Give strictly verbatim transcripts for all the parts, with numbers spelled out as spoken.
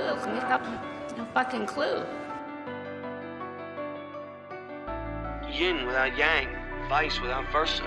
clue, he's got no fucking clue. Yin without yang, vice without versa.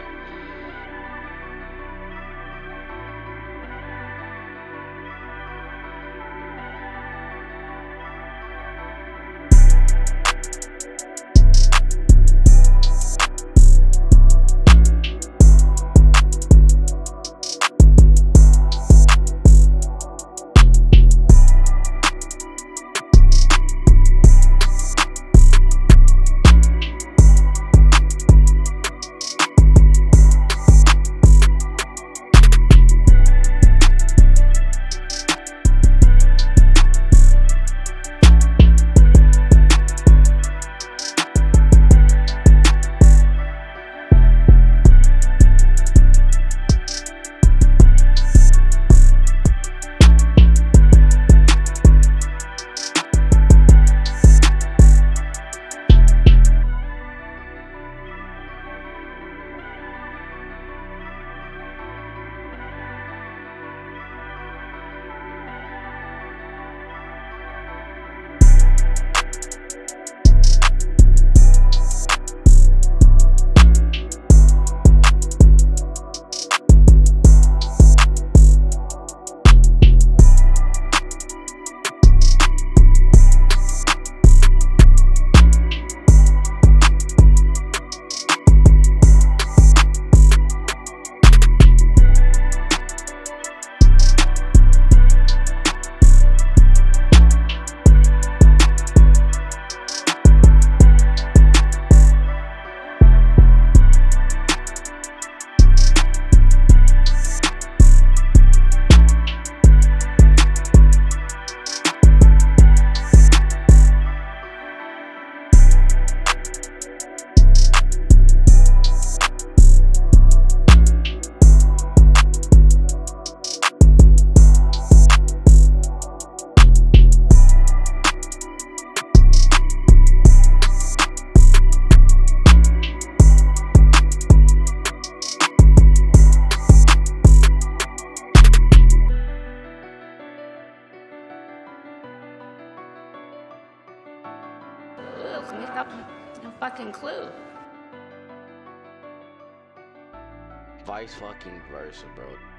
He's got no fucking clue. Vice fucking versa, bro.